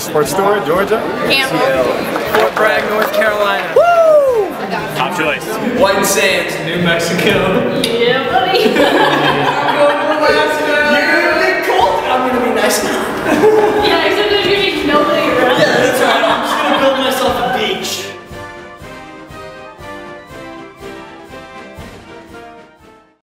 Fort Stewart, Georgia. Campbell. Fort Bragg, North Carolina. Woo! Top choice. White Sands, New Mexico. Yeah, buddy.